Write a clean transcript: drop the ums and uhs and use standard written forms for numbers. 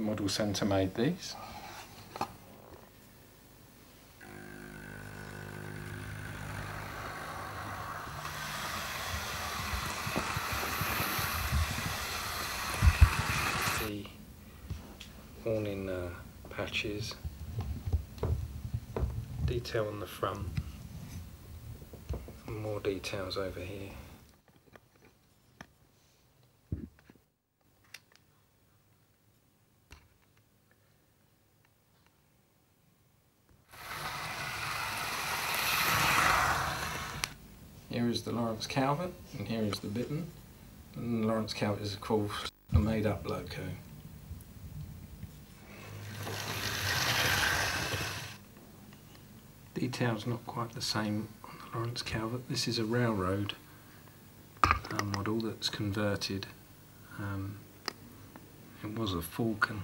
The model centre made these. The awning patches, detail on the front, and more details over here. Here is the Laurence Calvert, and here is the Bittern. And Laurence Calvert is, of course, a made-up loco. Detail's not quite the same on the Laurence Calvert. This is a Railroad model that's converted. It was a Falcon.